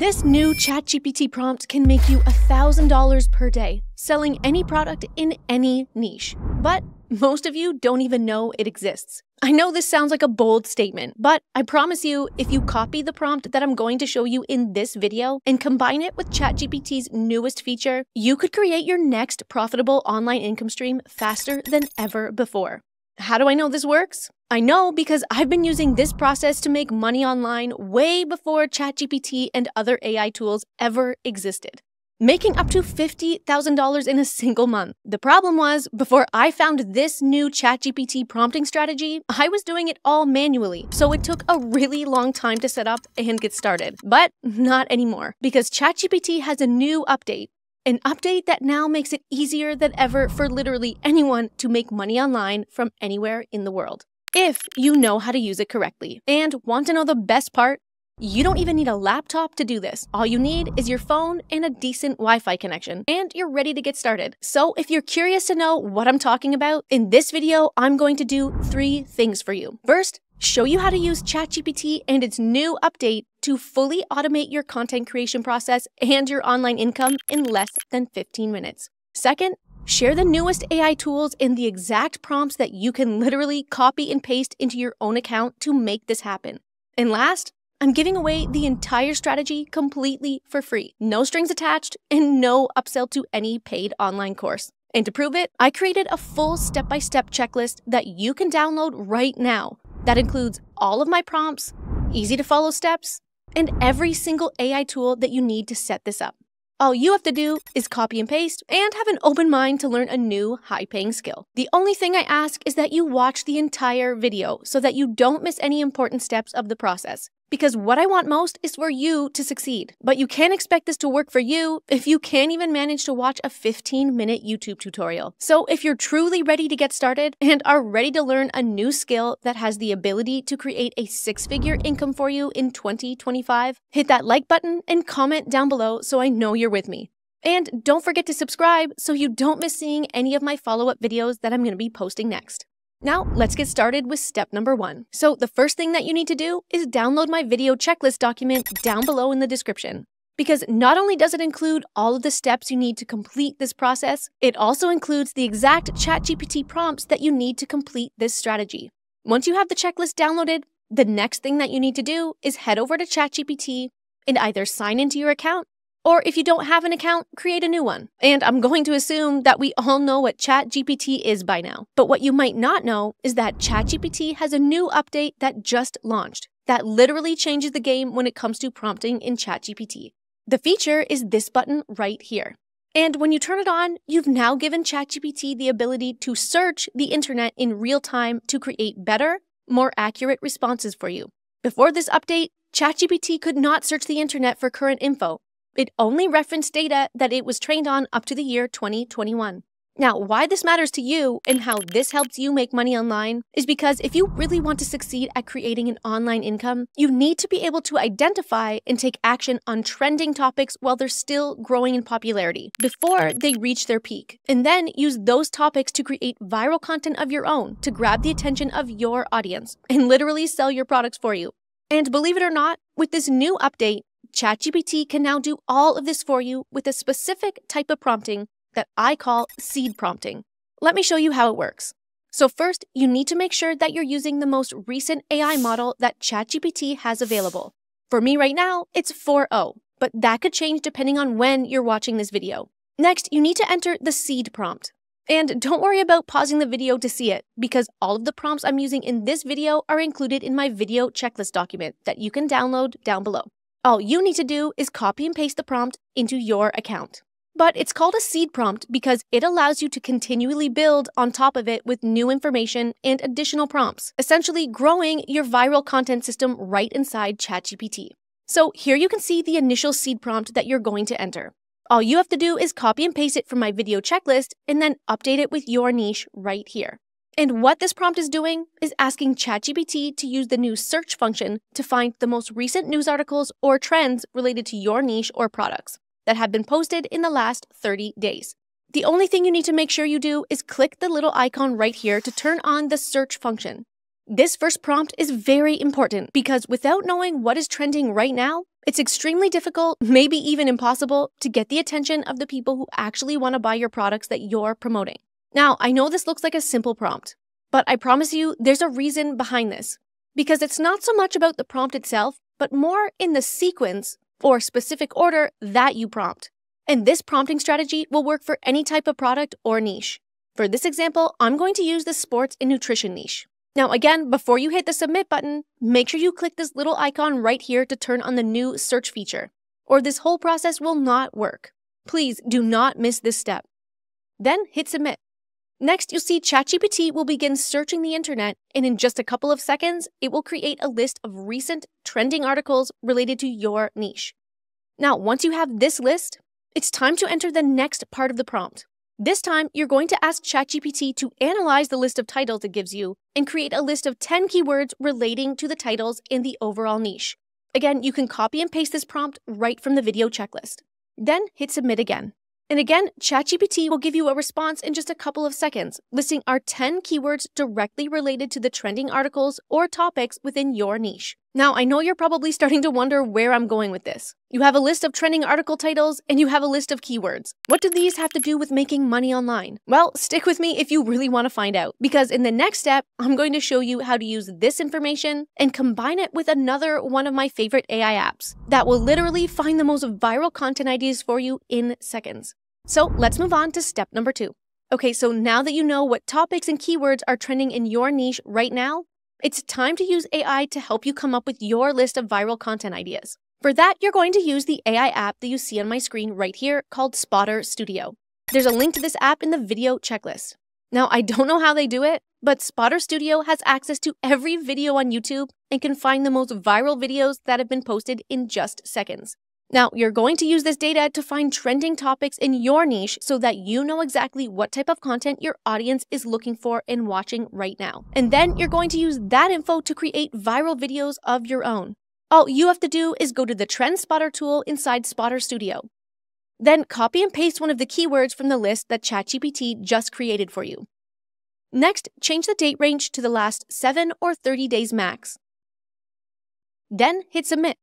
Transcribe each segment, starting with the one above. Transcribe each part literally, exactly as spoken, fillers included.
This new ChatGPT prompt can make you one thousand dollars per day selling any product in any niche. But most of you don't even know it exists. I know this sounds like a bold statement, but I promise you, if you copy the prompt that I'm going to show you in this video and combine it with ChatGPT's newest feature, you could create your next profitable online income stream faster than ever before. How do I know this works? I know because I've been using this process to make money online way before ChatGPT and other A I tools ever existed, making up to fifty thousand dollars in a single month. The problem was, before I found this new ChatGPT prompting strategy, I was doing it all manually, so it took a really long time to set up and get started. But not anymore, because ChatGPT has a new update, an update that now makes it easier than ever for literally anyone to make money online from anywhere in the world, if you know how to use it correctly. And want to know the best part? You don't even need a laptop to do this. All you need is your phone and a decent Wi-Fi connection, and you're ready to get started. So if you're curious to know what I'm talking about, in this video, I'm going to do three things for you. First, show you how to use ChatGPT and its new update to fully automate your content creation process and your online income in less than fifteen minutes. Second, share the newest A I tools and the exact prompts that you can literally copy and paste into your own account to make this happen. And last, I'm giving away the entire strategy completely for free. No strings attached and no upsell to any paid online course. And to prove it, I created a full step-by-step checklist that you can download right now that includes all of my prompts, easy-to-follow steps, and every single A I tool that you need to set this up. All you have to do is copy and paste and have an open mind to learn a new high-paying skill. The only thing I ask is that you watch the entire video so that you don't miss any important steps of the process, because what I want most is for you to succeed. But you can't expect this to work for you if you can't even manage to watch a fifteen minute YouTube tutorial. So if you're truly ready to get started and are ready to learn a new skill that has the ability to create a six-figure income for you in twenty twenty-five, hit that like button and comment down below so I know you're with me. And don't forget to subscribe so you don't miss seeing any of my follow-up videos that I'm gonna be posting next. Now, let's get started with step number one. So the first thing that you need to do is download my video checklist document down below in the description, because not only does it include all of the steps you need to complete this process, it also includes the exact ChatGPT prompts that you need to complete this strategy. Once you have the checklist downloaded, the next thing that you need to do is head over to ChatGPT and either sign into your account, or if you don't have an account, create a new one. And I'm going to assume that we all know what ChatGPT is by now. But what you might not know is that ChatGPT has a new update that just launched that literally changes the game when it comes to prompting in ChatGPT. The feature is this button right here. And when you turn it on, you've now given ChatGPT the ability to search the internet in real time to create better, more accurate responses for you. Before this update, ChatGPT could not search the internet for current info. It only referenced data that it was trained on up to the year twenty twenty-one. Now, why this matters to you and how this helps you make money online is because if you really want to succeed at creating an online income, you need to be able to identify and take action on trending topics while they're still growing in popularity before they reach their peak, and then use those topics to create viral content of your own to grab the attention of your audience and literally sell your products for you. And believe it or not, with this new update, ChatGPT can now do all of this for you with a specific type of prompting that I call seed prompting. Let me show you how it works. So first, you need to make sure that you're using the most recent A I model that ChatGPT has available. For me right now, it's four point oh, but that could change depending on when you're watching this video. Next, you need to enter the seed prompt. And don't worry about pausing the video to see it, because all of the prompts I'm using in this video are included in my video checklist document that you can download down below. All you need to do is copy and paste the prompt into your account. But it's called a seed prompt because it allows you to continually build on top of it with new information and additional prompts, essentially growing your viral content system right inside ChatGPT. So here you can see the initial seed prompt that you're going to enter. All you have to do is copy and paste it from my video checklist and then update it with your niche right here. And what this prompt is doing is asking ChatGPT to use the new search function to find the most recent news articles or trends related to your niche or products that have been posted in the last thirty days. The only thing you need to make sure you do is click the little icon right here to turn on the search function. This first prompt is very important because without knowing what is trending right now, it's extremely difficult, maybe even impossible, to get the attention of the people who actually want to buy your products that you're promoting. Now, I know this looks like a simple prompt, but I promise you there's a reason behind this, because it's not so much about the prompt itself, but more in the sequence or specific order that you prompt. And this prompting strategy will work for any type of product or niche. For this example, I'm going to use the sports and nutrition niche. Now again, before you hit the submit button, make sure you click this little icon right here to turn on the new search feature, or this whole process will not work. Please do not miss this step. Then hit submit. Next, you'll see ChatGPT will begin searching the internet, and in just a couple of seconds, it will create a list of recent trending articles related to your niche. Now, once you have this list, it's time to enter the next part of the prompt. This time, you're going to ask ChatGPT to analyze the list of titles it gives you and create a list of ten keywords relating to the titles in the overall niche. Again, you can copy and paste this prompt right from the video checklist. Then hit submit again. And again, ChatGPT will give you a response in just a couple of seconds, listing our ten keywords directly related to the trending articles or topics within your niche. Now, I know you're probably starting to wonder where I'm going with this. You have a list of trending article titles and you have a list of keywords. What do these have to do with making money online? Well, stick with me if you really want to find out, because in the next step, I'm going to show you how to use this information and combine it with another one of my favorite A I apps that will literally find the most viral content ideas for you in seconds. So let's move on to step number two. Okay, so now that you know what topics and keywords are trending in your niche right now, it's time to use A I to help you come up with your list of viral content ideas. For that, you're going to use the A I app that you see on my screen right here called Spotter Studio. There's a link to this app in the video checklist. Now, I don't know how they do it, but Spotter Studio has access to every video on YouTube and can find the most viral videos that have been posted in just seconds. Now, you're going to use this data to find trending topics in your niche so that you know exactly what type of content your audience is looking for and watching right now. And then you're going to use that info to create viral videos of your own. All you have to do is go to the TrendSpotter tool inside Spotter Studio. Then copy and paste one of the keywords from the list that ChatGPT just created for you. Next, change the date range to the last seven or thirty days max. Then hit submit.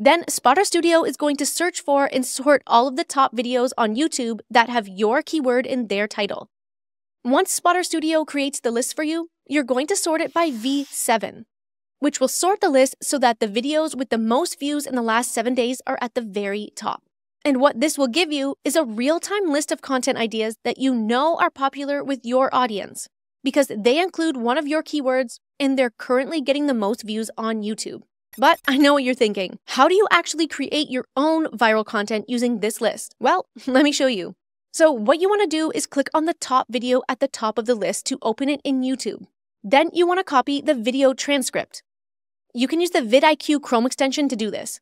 Then Spotter Studio is going to search for and sort all of the top videos on YouTube that have your keyword in their title. Once Spotter Studio creates the list for you, you're going to sort it by V seven, which will sort the list so that the videos with the most views in the last seven days are at the very top. And what this will give you is a real-time list of content ideas that you know are popular with your audience, because they include one of your keywords and they're currently getting the most views on YouTube. But I know what you're thinking. How do you actually create your own viral content using this list? Well, let me show you. So what you want to do is click on the top video at the top of the list to open it in YouTube. Then you want to copy the video transcript. You can use the vidIQ Chrome extension to do this.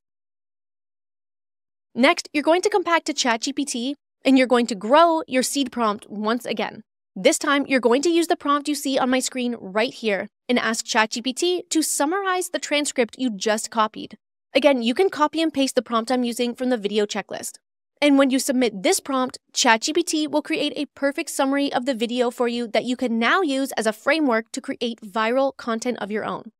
Next, you're going to come back to ChatGPT and you're going to grow your seed prompt once again. This time, you're going to use the prompt you see on my screen right here and ask ChatGPT to summarize the transcript you just copied. Again, you can copy and paste the prompt I'm using from the video checklist. And when you submit this prompt, ChatGPT will create a perfect summary of the video for you that you can now use as a framework to create viral content of your own.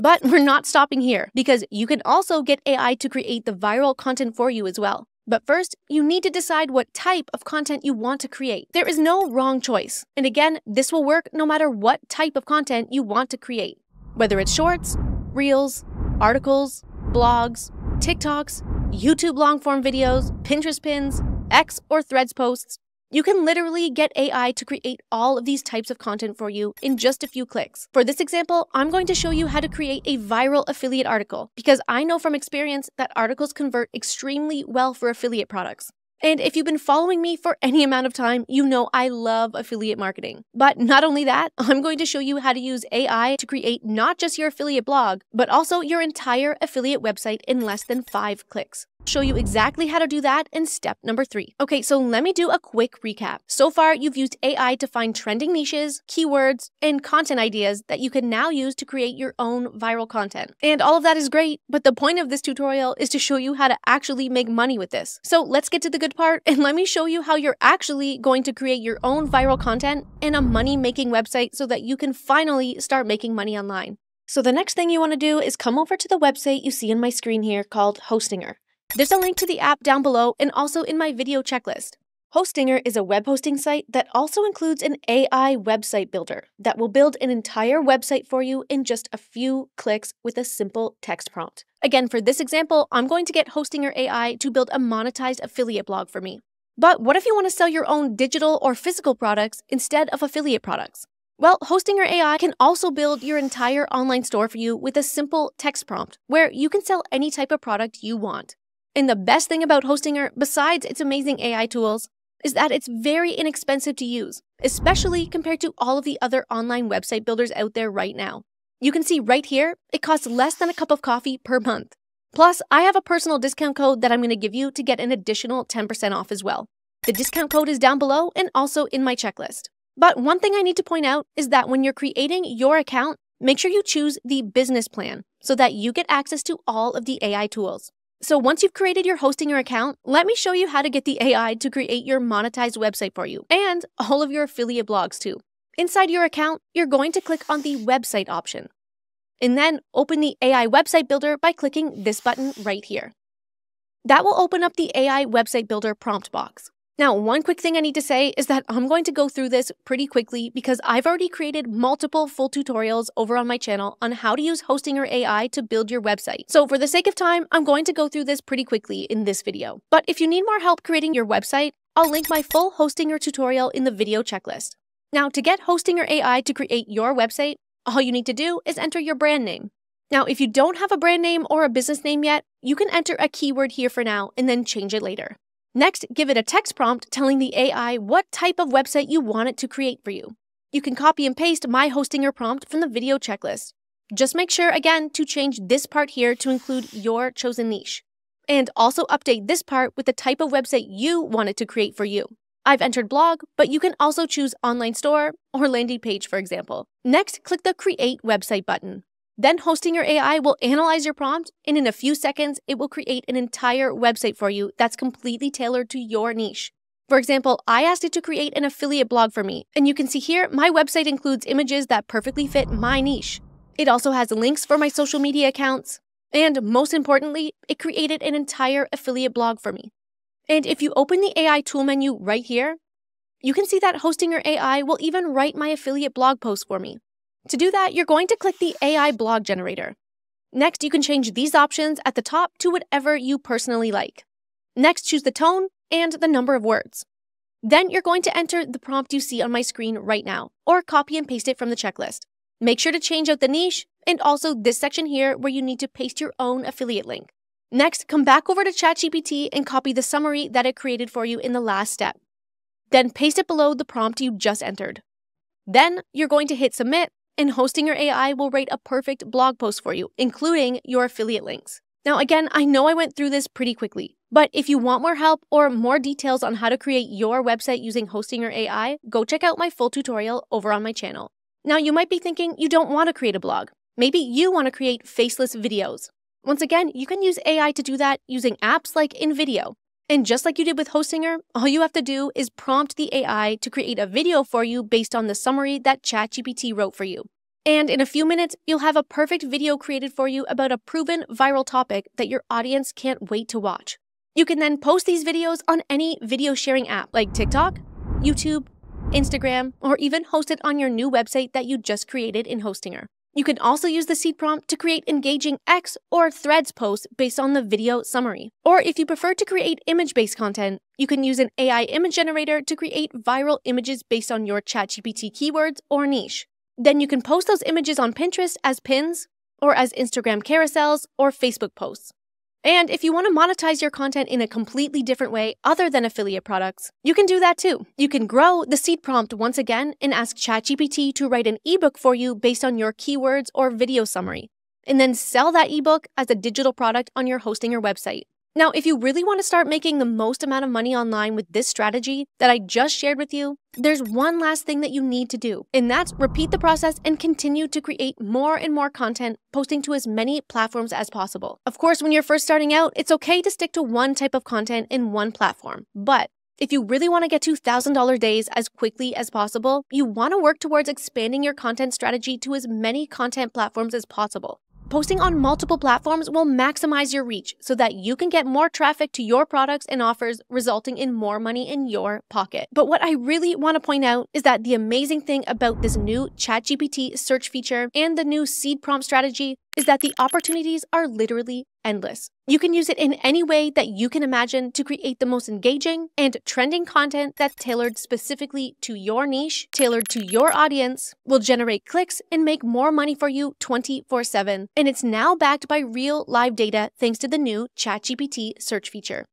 But we're not stopping here, because you can also get A I to create the viral content for you as well. But first, you need to decide what type of content you want to create. There is no wrong choice. And again, this will work no matter what type of content you want to create, whether it's shorts, reels, articles, blogs, TikToks, YouTube long-form videos, Pinterest pins, X or Threads posts. You can literally get A I to create all of these types of content for you in just a few clicks. For this example, I'm going to show you how to create a viral affiliate article, because I know from experience that articles convert extremely well for affiliate products. And if you've been following me for any amount of time, you know I love affiliate marketing. But not only that, I'm going to show you how to use A I to create not just your affiliate blog, but also your entire affiliate website in less than five clicks. show you exactly how to do that in step number three. Okay, so let me do a quick recap. So far, you've used A I to find trending niches, keywords, and content ideas that you can now use to create your own viral content. And all of that is great, but the point of this tutorial is to show you how to actually make money with this. So let's get to the good part and let me show you how you're actually going to create your own viral content and a money-making website so that you can finally start making money online. So the next thing you want to do is come over to the website you see on my screen here called Hostinger. There's a link to the app down below and also in my video checklist. Hostinger is a web hosting site that also includes an A I website builder that will build an entire website for you in just a few clicks with a simple text prompt. Again, for this example, I'm going to get Hostinger A I to build a monetized affiliate blog for me. But what if you want to sell your own digital or physical products instead of affiliate products? Well, Hostinger A I can also build your entire online store for you with a simple text prompt where you can sell any type of product you want. And the best thing about Hostinger, besides its amazing A I tools, is that it's very inexpensive to use, especially compared to all of the other online website builders out there right now. You can see right here, it costs less than a cup of coffee per month. Plus, I have a personal discount code that I'm going to give you to get an additional ten percent off as well. The discount code is down below and also in my checklist. But one thing I need to point out is that when you're creating your account, make sure you choose the business plan so that you get access to all of the A I tools. So once you've created your Hostinger account, let me show you how to get the A I to create your monetized website for you and all of your affiliate blogs too. Inside your account, you're going to click on the website option and then open the A I website builder by clicking this button right here. That will open up the A I website builder prompt box. Now, one quick thing I need to say is that I'm going to go through this pretty quickly because I've already created multiple full tutorials over on my channel on how to use Hostinger A I to build your website. So for the sake of time, I'm going to go through this pretty quickly in this video. But if you need more help creating your website, I'll link my full Hostinger tutorial in the video checklist. Now, to get Hostinger A I to create your website, all you need to do is enter your brand name. Now, if you don't have a brand name or a business name yet, you can enter a keyword here for now and then change it later. Next, give it a text prompt telling the A I what type of website you want it to create for you. You can copy and paste my Hostinger prompt from the video checklist. Just make sure, again, to change this part here to include your chosen niche. And also update this part with the type of website you want it to create for you. I've entered blog, but you can also choose online store or landing page, for example. Next, click the Create Website button. Then Hostinger A I will analyze your prompt, and in a few seconds, it will create an entire website for you that's completely tailored to your niche. For example, I asked it to create an affiliate blog for me, and you can see here, my website includes images that perfectly fit my niche. It also has links for my social media accounts, and most importantly, it created an entire affiliate blog for me. And if you open the A I tool menu right here, you can see that Hostinger A I will even write my affiliate blog post for me. To do that, you're going to click the A I blog generator. Next, you can change these options at the top to whatever you personally like. Next, choose the tone and the number of words. Then you're going to enter the prompt you see on my screen right now, or copy and paste it from the checklist. Make sure to change out the niche and also this section here where you need to paste your own affiliate link. Next, come back over to ChatGPT and copy the summary that it created for you in the last step. Then paste it below the prompt you just entered. Then you're going to hit submit, and Hostinger A I will write a perfect blog post for you, including your affiliate links. Now again, I know I went through this pretty quickly, but if you want more help or more details on how to create your website using Hostinger A I, go check out my full tutorial over on my channel. Now you might be thinking you don't want to create a blog. Maybe you want to create faceless videos. Once again, you can use A I to do that using apps like InVideo. And just like you did with Hostinger, all you have to do is prompt the A I to create a video for you based on the summary that ChatGPT wrote for you. And in a few minutes, you'll have a perfect video created for you about a proven viral topic that your audience can't wait to watch. You can then post these videos on any video sharing app like TikTok, YouTube, Instagram, or even host it on your new website that you just created in Hostinger. You can also use the seed prompt to create engaging X or Threads posts based on the video summary. Or if you prefer to create image-based content, you can use an A I image generator to create viral images based on your ChatGPT keywords or niche. Then you can post those images on Pinterest as pins or as Instagram carousels or Facebook posts. And if you want to monetize your content in a completely different way other than affiliate products, you can do that too. You can grow the seed prompt once again and ask ChatGPT to write an ebook for you based on your keywords or video summary, and then sell that ebook as a digital product on your Hostinger website. Now, if you really want to start making the most amount of money online with this strategy that I just shared with you, there's one last thing that you need to do, and that's repeat the process and continue to create more and more content, posting to as many platforms as possible. Of course, when you're first starting out, it's okay to stick to one type of content in one platform, but if you really want to get to one thousand dollar days as quickly as possible, you want to work towards expanding your content strategy to as many content platforms as possible. Posting on multiple platforms will maximize your reach so that you can get more traffic to your products and offers, resulting in more money in your pocket. But what I really want to point out is that the amazing thing about this new ChatGPT search feature and the new seed prompt strategy is that the opportunities are literally endless. You can use it in any way that you can imagine to create the most engaging and trending content that's tailored specifically to your niche, tailored to your audience, will generate clicks and make more money for you twenty-four seven. And it's now backed by real live data thanks to the new ChatGPT search feature.